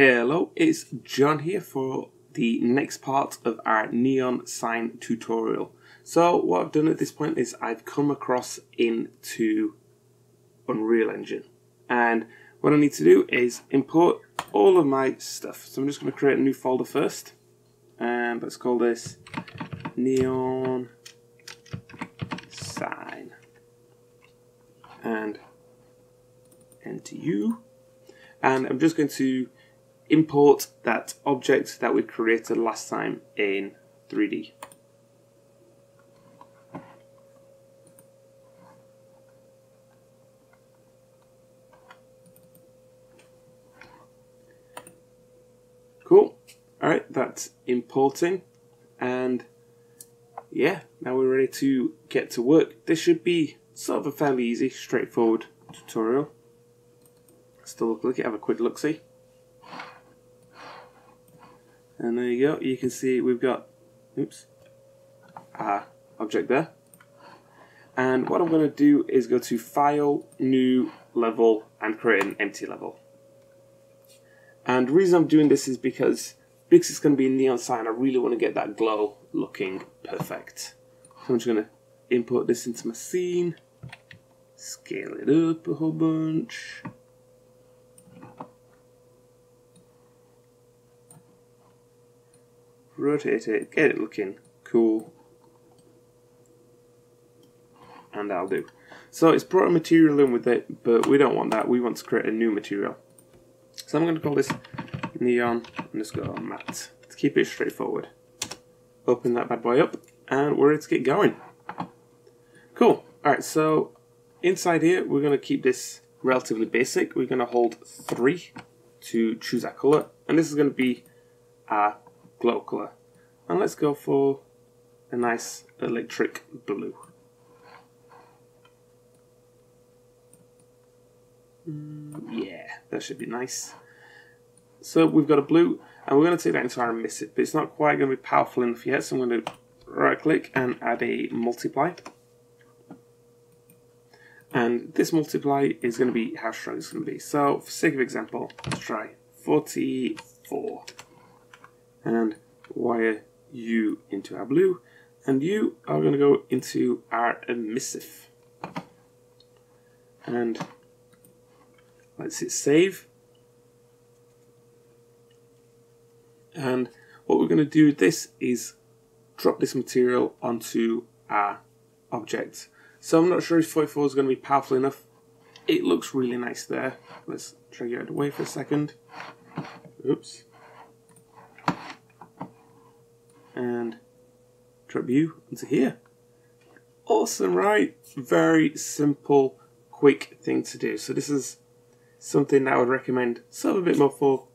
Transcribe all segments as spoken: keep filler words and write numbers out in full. Hello, it's John here for the next part of our neon sign tutorial. So what I've done at this point is I've come across into Unreal Engine, and what I need to do is import all of my stuff. So I'm just going to create a new folder first, and let's call this neon sign and enter U, and I'm just going to import that object that we created last time in three D. Cool. All right, that's importing, and yeah, now we're ready to get to work. This should be sort of a fairly easy, straightforward tutorial. Still look at, have a quick look see. And there you go, you can see we've got, oops, our object there. And what I'm going to do is go to File, New, Level, and create an empty level. And the reason I'm doing this is because, because it's going to be a neon sign, I really want to get that glow looking perfect. So I'm just going to import this into my scene, scale it up a whole bunch. Rotate it, get it looking cool, and that'll do. So it's brought a material in with it, but we don't want that. We want to create a new material. So I'm going to call this neon underscore matte to keep it straightforward. Open that bad boy up, and we're ready to get going. Cool. All right. So inside here, we're going to keep this relatively basic. We're going to hold three to choose our color, and this is going to be our glow color, and let's go for a nice electric blue. Mm, yeah, that should be nice. So we've got a blue, and we're going to take that into our emissive, but it's not quite going to be powerful enough yet, so I'm going to right click and add a multiply, and this multiply is going to be how strong it's going to be. So for sake of example, let's try forty-four. And wire U into our blue, and you are going to go into our emissive, and let's hit save. And what we're going to do with this is drop this material onto our object. So I'm not sure if forty-four is going to be powerful enough. It looks really nice there. Let's try to get it away for a second. Oops. And drop you into here. Awesome, right? Very simple, quick thing to do. So this is something that I would recommend sort of a bit more for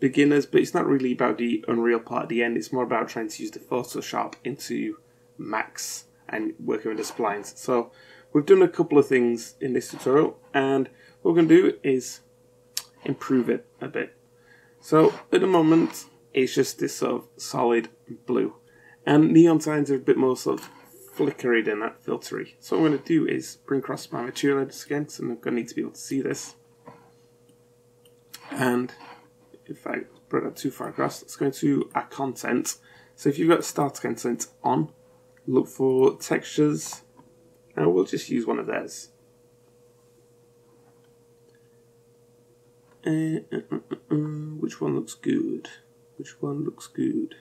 beginners, but it's not really about the Unreal part at the end. It's more about trying to use the Photoshop into Max and working with the splines. So we've done a couple of things in this tutorial, and what we're going to do is improve it a bit. So at the moment, it's just this sort of solid blue, and neon signs are a bit more sort of flickery than that filtery. So what I'm going to do is bring across my material edges again, so I'm going to need to be able to see this. And if I bring that too far across, let's go to our content. So if you've got start content on, look for textures, and we'll just use one of theirs. Uh, uh, uh, uh, uh, which one looks good? Which one looks good?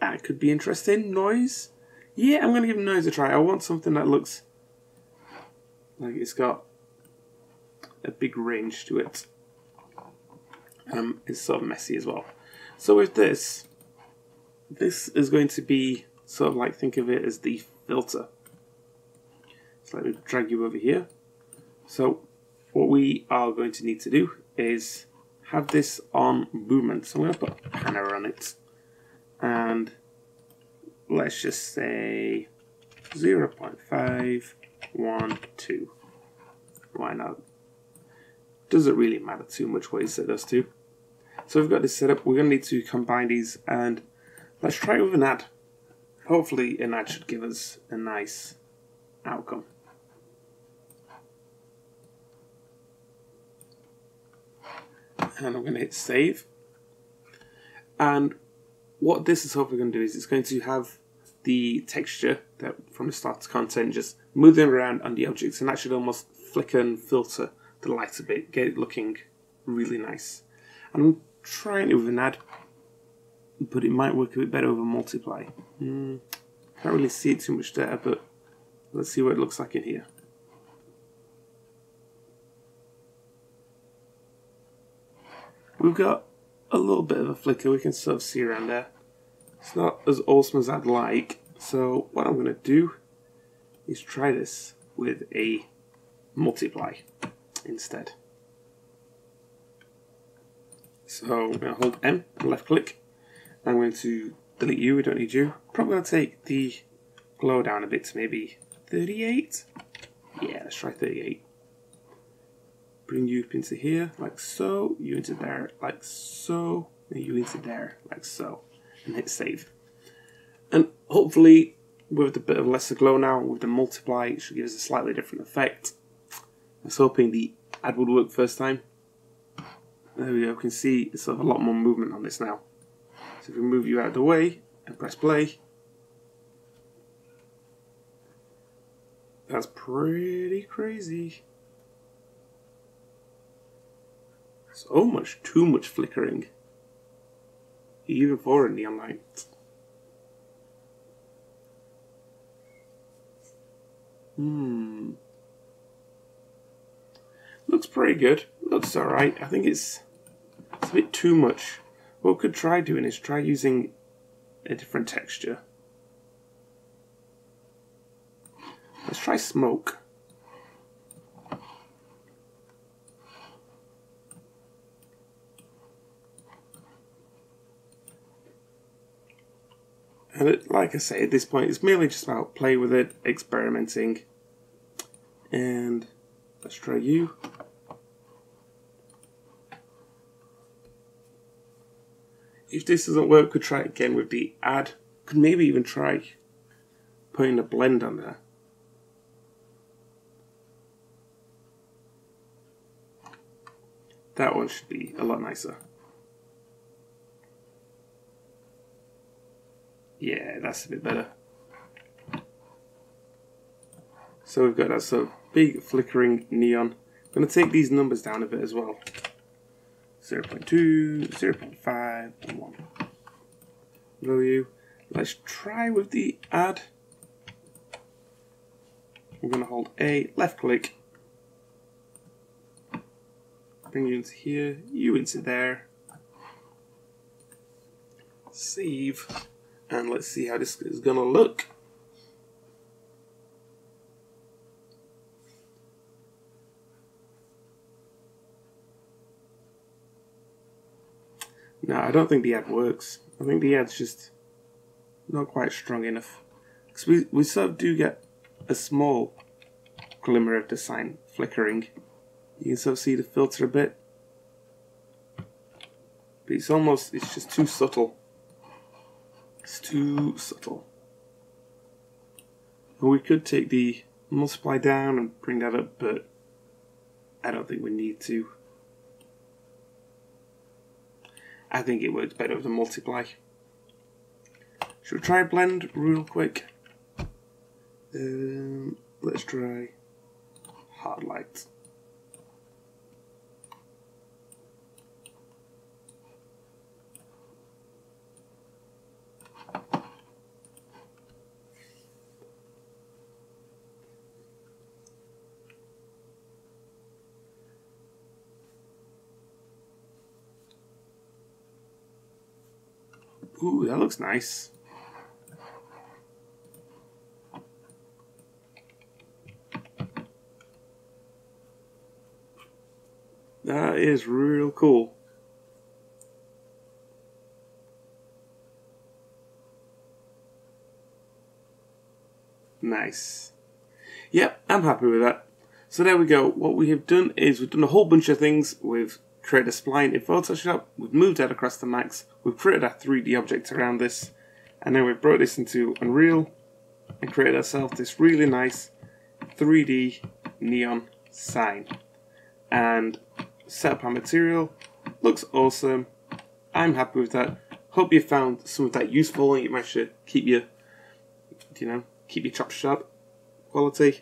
That could be interesting. Noise? Yeah, I'm going to give noise a try. I want something that looks like it's got a big range to it. Um, it's sort of messy as well. So with this, this is going to be sort of like, think of it as the filter. So let me drag you over here. So what we are going to need to do is have this on movement, so I'm going to put panner on it, and let's just say zero point five one two. Why not? Doesn't really matter too much what you set those to. So we've got this set up. We're going to need to combine these, and let's try with an ad. Hopefully an ad should give us a nice outcome. and I'm going to hit save. And what this is hopefully going to do is it's going to have the texture that from the start to content just moving around on the objects and actually almost flicker and filter the light a bit, get it looking really nice. And I'm trying it with an add, but it might work a bit better with a multiply. Mm, can't really see it too much there, but let's see what it looks like in here. We've got a little bit of a flicker, we can sort of see around there. It's not as awesome as I'd like, so what I'm going to do is try this with a multiply instead. So I'm going to hold M and left click. I'm going to delete you, we don't need you. Probably going to take the glow down a bit to maybe thirty-eight? Yeah, let's try thirty-eight. Bring you up into here, like so, you into there, like so, and you into there, like so, and hit save. And hopefully, with a bit of lesser glow now, with the multiply, it should give us a slightly different effect. I was hoping the add would work first time. There we go, you can see it's sort of a lot more movement on this now. So if we move you out of the way, and press play, that's pretty crazy. So much, too much flickering. Even for a neon light. Hmm. Looks pretty good. Looks alright. I think it's, it's a bit too much. What we could try doing is try using a different texture. Let's try smoke. And it, like I say, at this point, it's merely just about play with it, experimenting. And let's try you. If this doesn't work, we could try it again with the add. Could maybe even try putting a blend on there. That one should be a lot nicer. Yeah, that's a bit better. So we've got that sort of big flickering neon. I'm going to take these numbers down a bit as well. zero point two, zero point five, and one. Value. Let's try with the add. We're going to hold A, left click. Bring you into here, you into there. Save. And let's see how this is going to look. No, I don't think the ad works. I think the ad's just not quite strong enough. Because we, we sort of do get a small glimmer of the sign flickering. You can sort of see the filter a bit. But it's almost, it's just too subtle. It's too subtle. And we could take the multiply down and bring that up, but I don't think we need to. I think it works better with the multiply. Should we try blend real quick? Um, let's try hard light. Ooh, that looks nice. That is real cool. Nice. Yep, I'm happy with that. So there we go. What we have done is we've done a whole bunch of things. We've created a spline in Photoshop. We've moved that across to Max. We've created our three D object around this, and then we've brought this into Unreal and created ourselves this really nice three D neon sign and set up our material, looks awesome. I'm happy with that. Hope you found some of that useful and you managed to keep your, you know, keep your chops sharp quality.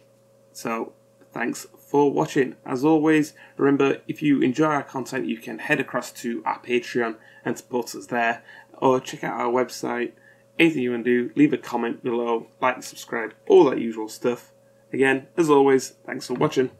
So thanks for watching. As always, remember, if you enjoy our content, you can head across to our Patreon and support us there, or check out our website. Anything you want to do, leave a comment below, like and subscribe, all that usual stuff. Again, as always, thanks for watching.